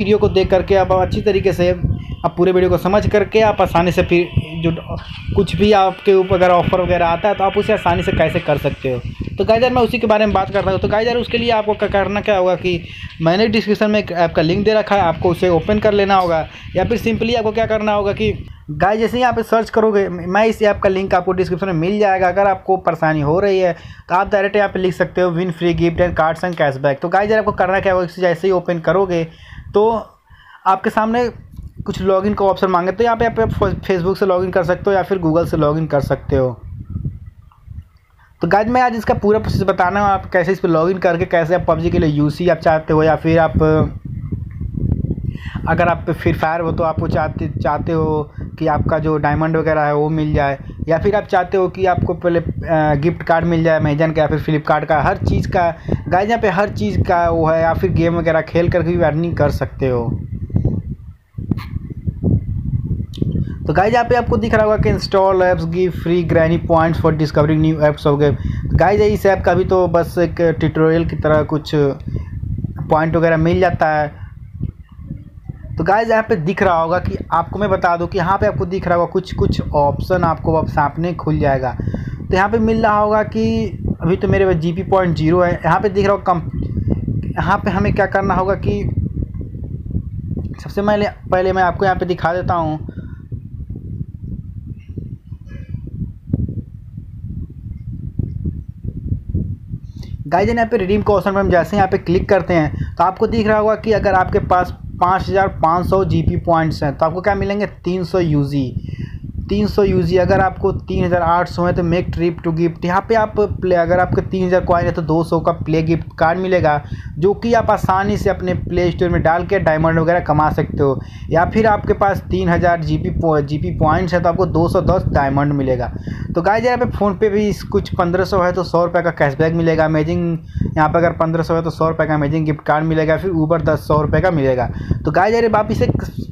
Video को देख करके आप अच्छी तरीके से आप पूरे वीडियो को समझ करके आप आसानी से फिर जो कुछ भी आपके ऊपर अगर ऑफर वगैरह आता है तो आप उसे आसानी से कैसे कर सकते हो। तो गाइस यार मैं उसी के बारे में बात कर रहा हूँ। तो गाइस यार उसके लिए आपको करना क्या होगा कि मैंने डिस्क्रिप्शन में एक ऐप का लिंक दे रखा है, आपको उसे ओपन कर लेना होगा या फिर सिंपली आपको क्या करना होगा कि गाइस जैसे ही आप सर्च करोगे मैं इस ऐप का लिंक आपको डिस्क्रिप्शन में मिल जाएगा। अगर आपको परेशानी हो रही है तो आप डायरेक्ट यहाँ पे लिख सकते हो win free gift and cards and cashback. तो गाइस यार आपको करना क्या होगा, जैसे ही ओपन करोगे तो आपके सामने कुछ लॉगिन का ऑप्शन मांगे, तो यहाँ पे आप फेसबुक से लॉगिन कर सकते हो या फिर गूगल से लॉगिन कर सकते हो। तो गाइस मैं आज इसका पूरा प्रोसेस बताना है, आप कैसे इस पर लॉगिन करके कैसे आप पबजी के लिए यूसी आप चाहते हो या फिर आप अगर आप फ्री फायर हो तो आपको चाहते हो कि आपका जो डायमंड वगैरह है वो मिल जाए या फिर आप चाहते हो कि आपको पहले गिफ्ट कार्ड मिल जाए अमेजन का या फिर फ्लिपकार्ट का, हर चीज़ का गाइस यहाँ पे हर चीज़ का वो है, या फिर गेम वगैरह खेल करके भी अर्निंग कर सकते हो। तो गाइस यहाँ पे आपको दिख रहा होगा कि install apps give free granny points for discovering new apps हो गए। गाइस इस ऐप का भी तो बस एक ट्यूटोरियल की तरह कुछ पॉइंट वगैरह मिल जाता है। तो गाइस यहाँ पे दिख रहा होगा कि आपको मैं बता दूं कि यहाँ पे आपको दिख रहा होगा कुछ ऑप्शन आपको अब सामने खुल जाएगा। तो यहाँ पे मिल रहा होगा कि अभी तो मेरे पास GP.0 है, यहाँ पे दिख रहा होगा यहाँ पे हमें क्या करना होगा कि सबसे पहले मैं आपको यहाँ पे दिखा देता हूँ। गाइस यहाँ पे रिडीम का ऑप्शन पर हम जैसे यहाँ पे क्लिक करते हैं तो आपको दिख रहा होगा कि अगर आपके पास 5500 GP पॉइंट्स हैं तो आपको क्या मिलेंगे 300 UG। अगर आपको 3800 है तो मेक ट्रिप टू गिफ्ट, यहाँ पे आप प्ले अगर आपके 3000 कॉइन है तो 200 का प्ले गिफ्ट कार्ड मिलेगा जो कि आप आसानी से अपने प्ले स्टोर में डाल के डायमंड वगैरह कमा सकते हो। या फिर आपके पास 3000 GP पॉइंट्स है तो आपको 210 डायमंड मिलेगा। तो गाइस यहाँ पे फ़ोनपे भी कुछ 1500 है तो 100 रुपये का कैशबैक मिलेगा। अमेजिंग यहाँ पर अगर 1500 है तो 100 रुपये का अमेजिंग गिफ्ट कार्ड मिलेगा। फिर ऊबर 100 रुपये का मिलेगा। तो गाइस यार आप इसे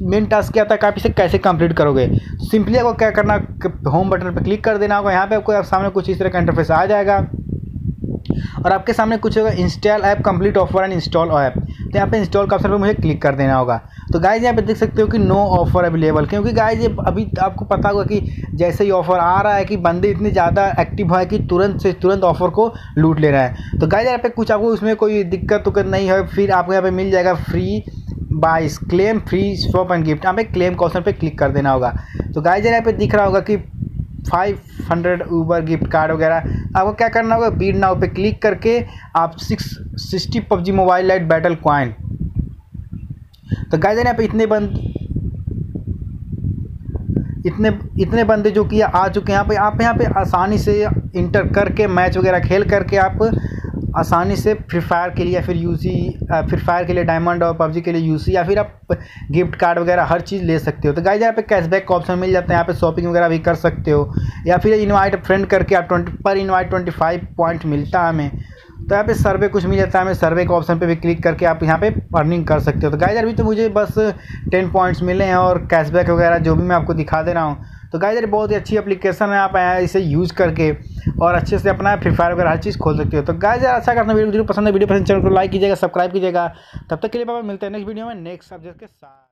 मेन टास्क क्या था, आप इसे कैसे कंप्लीट करोगे, सिंपली आपको क्या करना होम बटन पर क्लिक कर देना होगा। यहाँ पे आपको सामने कुछ इस तरह का इंटरफेस आ जाएगा और आपके सामने कुछ होगा install app complete offer and install app. तो यहाँ पे इंस्टॉल का ऑप्शन पर मुझे क्लिक कर देना होगा। तो गाइस यहाँ पे देख सकते हो कि नो ऑफर अवेलेबल, क्योंकि गाइस ये अभी आपको पता होगा कि जैसे ही ऑफर आ रहा है कि बंदे इतने ज़्यादा एक्टिव है कि तुरंत से तुरंत ऑफर को लूट ले रहा है। तो गाइस यहाँ पे कुछ आपको उसमें कोई दिक्कत उक्कत नहीं है। फिर आपको यहाँ पर मिल जाएगा free 22 claim free shop and gift, यहाँ पे क्लेम का ऑप्शन पे क्लिक कर देना होगा। तो गाइस यहाँ पे दिख रहा होगा कि 500 ऊबर गिफ्ट कार्ड वगैरह, आपको क्या करना होगा बीड नाउ पे क्लिक करके आप 660 PUBG mobile lite battle coin. तो गाइस यहाँ पे इतने बंदे जो कि आ चुके हैं, यहाँ पे आसानी से इंटर करके मैच वगैरह खेल करके आप आसानी से फ्री फायर के लिए या फिर यूसी फ्री फायर के लिए डायमंड और पबजी के लिए यूसी या फिर आप गिफ्ट कार्ड वगैरह हर चीज़ ले सकते हो। तो गाइस यहाँ पे कैशबैक का ऑप्शन मिल जाता है, यहाँ पे शॉपिंग वगैरह भी कर सकते हो या फिर इनवाइट फ्रेंड करके आप 25 पॉइंट मिलता है हमें। तो यहाँ पे सर्वे कुछ मिल जाता है हमें, सर्वे के ऑप्शन पे भी क्लिक करके आप यहाँ पे अर्निंग कर सकते हो। तो गाइस यार अभी तो मुझे बस 10 पॉइंट्स मिले हैं और कैशबैक वगैरह जो भी मैं आपको दिखा दे रहा हूँ। तो गाइस यार बहुत ही अच्छी एप्लीकेशन है, आप इसे यूज़ करके और अच्छे से अपना फ्री फायर वगैरह हर चीज़ खोल सकते हो। तो गाइस यार अच्छा करना वीडियो पसंद है, वीडियो पसंद चैनल को लाइक कीजिएगा, सब्सक्राइब कीजिएगा। तब तक के लिए बाबा मिलते हैं नेक्स्ट वीडियो में नेक्स्ट सब्जेक्ट के साथ।